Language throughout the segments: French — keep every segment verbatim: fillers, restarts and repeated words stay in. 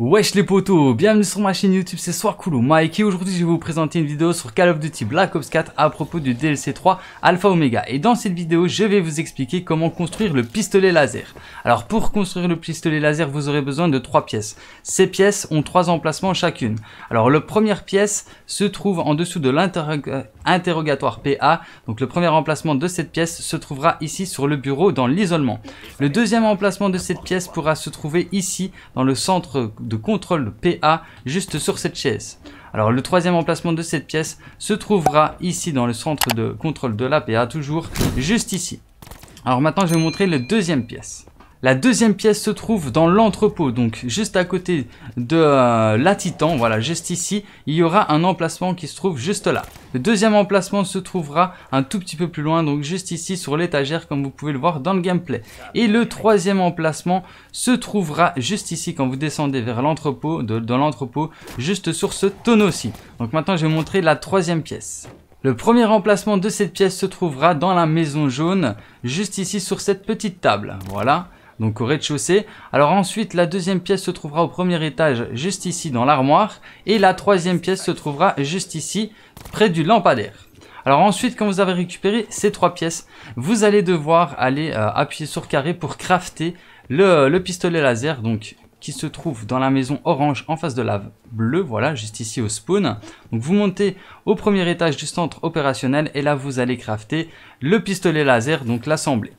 Wesh les potos, bienvenue sur ma chaîne YouTube, c'est Soiscool Mec et aujourd'hui je vais vous présenter une vidéo sur Call of Duty Black Ops quatre à propos du D L C trois Alpha Omega. Et dans cette vidéo je vais vous expliquer comment construire le pistolet laser. Alors pour construire le pistolet laser vous aurez besoin de trois pièces. Ces pièces ont trois emplacements chacune. Alors la première pièce se trouve en dessous de l'interrogatoire P A. Donc le premier emplacement de cette pièce se trouvera ici sur le bureau dans l'isolement. Le deuxième emplacement de cette pièce pourra se trouver ici dans le centre de contrôle P A juste sur cette chaise. Alors le troisième emplacement de cette pièce se trouvera ici dans le centre de contrôle de la P A, toujours juste ici. Alors maintenant je vais vous montrer la deuxième pièce. La deuxième pièce se trouve dans l'entrepôt, donc juste à côté de euh, la Titan, voilà, juste ici, il y aura un emplacement qui se trouve juste là. Le deuxième emplacement se trouvera un tout petit peu plus loin, donc juste ici sur l'étagère, comme vous pouvez le voir dans le gameplay. Et le troisième emplacement se trouvera juste ici, quand vous descendez vers l'entrepôt, de, dans l'entrepôt, juste sur ce tonneau-ci. Donc maintenant, je vais vous montrer la troisième pièce. Le premier emplacement de cette pièce se trouvera dans la maison jaune, juste ici sur cette petite table, voilà. Donc au rez-de-chaussée. Alors ensuite la deuxième pièce se trouvera au premier étage juste ici dans l'armoire et la troisième pièce se trouvera juste ici près du lampadaire. Alors ensuite quand vous avez récupéré ces trois pièces vous allez devoir aller euh, appuyer sur carré pour crafter le, le pistolet laser donc qui se trouve dans la maison orange en face de la bleue, voilà, juste ici au spawn. Donc vous montez au premier étage du centre opérationnel et là vous allez crafter le pistolet laser, donc l'assembler.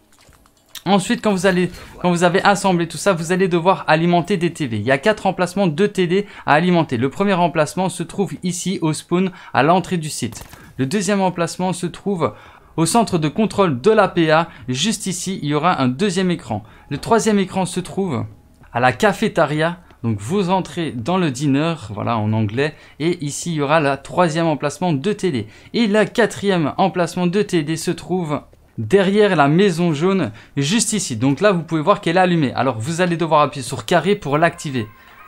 Ensuite, quand vous, allez, quand vous avez assemblé tout ça, vous allez devoir alimenter des T V. Il y a quatre emplacements de T D à alimenter. Le premier emplacement se trouve ici au spawn à l'entrée du site. Le deuxième emplacement se trouve au centre de contrôle de la P A. Juste ici, il y aura un deuxième écran. Le troisième écran se trouve à la cafétéria. Donc vous entrez dans le diner, voilà en anglais, et ici il y aura le troisième emplacement de T D. Et le quatrième emplacement de T D se trouve derrière la maison jaune, juste ici. Donc là, vous pouvez voir qu'elle est allumée. Alors, vous allez devoir appuyer sur carré pour l'activer.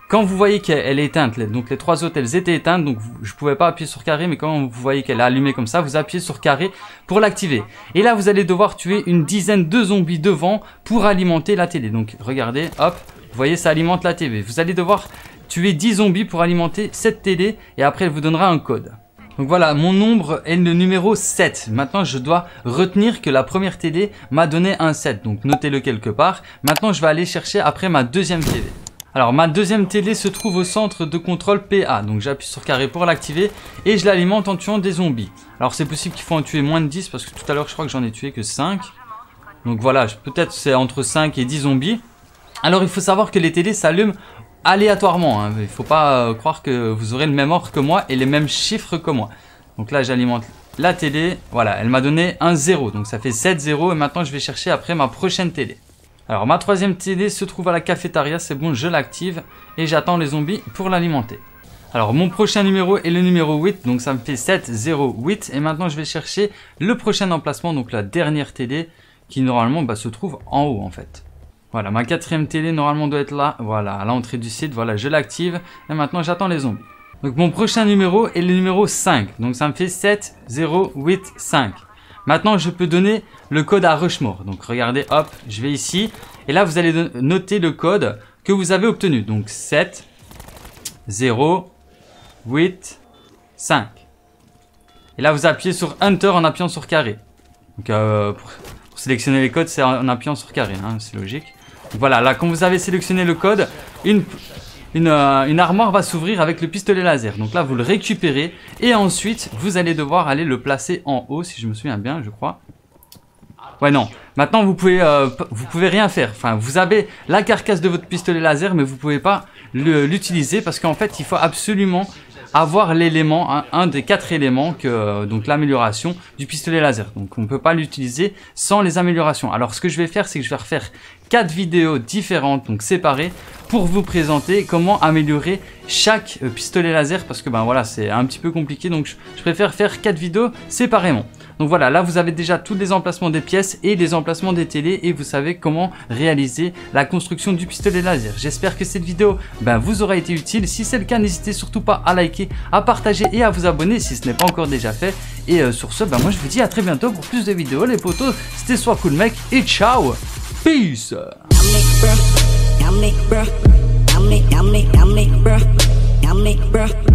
Quand vous voyez qu'elle est éteinte, donc les trois autres, elles étaient éteintes, donc je ne pouvais pas appuyer sur carré, mais quand vous voyez qu'elle est allumée comme ça, vous appuyez sur carré pour l'activer. Et là, vous allez devoir tuer une dizaine de zombies devant pour alimenter la télé. Donc, regardez, hop, vous voyez, ça alimente la T V. Vous allez devoir tuer dix zombies pour alimenter cette télé et après, elle vous donnera un code. Donc voilà, mon nombre est le numéro sept. Maintenant, je dois retenir que la première T D m'a donné un sept. Donc, notez-le quelque part. Maintenant, je vais aller chercher après ma deuxième T D. Alors, ma deuxième T D se trouve au centre de contrôle P A. Donc, j'appuie sur carré pour l'activer et je l'alimente en tuant des zombies. Alors, c'est possible qu'il faut en tuer moins de dix parce que tout à l'heure, je crois que j'en ai tué que cinq. Donc voilà, peut-être c'est entre cinq et dix zombies. Alors, il faut savoir que les T D s'allument aléatoirement, hein. Il ne faut pas euh, croire que vous aurez le même ordre que moi et les mêmes chiffres que moi. Donc là j'alimente la télé, voilà, elle m'a donné un zéro, donc ça fait sept zéro et maintenant je vais chercher après ma prochaine télé. Alors ma troisième télé se trouve à la cafétéria, c'est bon, je l'active et j'attends les zombies pour l'alimenter. Alors mon prochain numéro est le numéro huit, donc ça me fait sept zéro huit et maintenant je vais chercher le prochain emplacement, donc la dernière télé qui normalement bah, se trouve en haut en fait. Voilà, ma quatrième télé normalement doit être là, voilà, à l'entrée du site, voilà, je l'active et maintenant j'attends les zombies. Donc mon prochain numéro est le numéro cinq, donc ça me fait sept zéro huit cinq. Maintenant je peux donner le code à Rushmore, donc regardez, hop, je vais ici et là vous allez noter le code que vous avez obtenu, donc sept zéro huit cinq. Et là vous appuyez sur Enter en appuyant sur carré. Donc euh, pour, pour sélectionner les codes c'est en appuyant sur carré, hein, c'est logique. Voilà, là, quand vous avez sélectionné le code, une, une, euh, une armoire va s'ouvrir avec le pistolet laser. Donc là, vous le récupérez et ensuite, vous allez devoir aller le placer en haut, si je me souviens bien, je crois. Ouais, non. Maintenant, vous pouvez, euh, vous pouvez rien faire. Enfin, vous avez la carcasse de votre pistolet laser, mais vous pouvez pas l'utiliser parce qu'en fait, il faut absolument avoir l'élément, hein, un des quatre éléments, que euh, donc l'amélioration du pistolet laser. Donc, on peut pas l'utiliser sans les améliorations. Alors, ce que je vais faire, c'est que je vais refaire quatre vidéos différentes, donc séparées, pour vous présenter comment améliorer chaque pistolet laser parce que ben voilà c'est un petit peu compliqué, donc je, je préfère faire quatre vidéos séparément. Donc voilà, là vous avez déjà tous les emplacements des pièces et les emplacements des télés et vous savez comment réaliser la construction du pistolet laser. J'espère que cette vidéo ben, vous aura été utile. Si c'est le cas, n'hésitez surtout pas à liker, à partager et à vous abonner si ce n'est pas encore déjà fait. Et euh, sur ce, ben, moi je vous dis à très bientôt pour plus de vidéos les potos. C'était Soiscool Mec et ciao. Peace. I'm Nick, bruh. I'm Nick, bruh. I'm Nick, I'm Nick, I'm Nick. breath.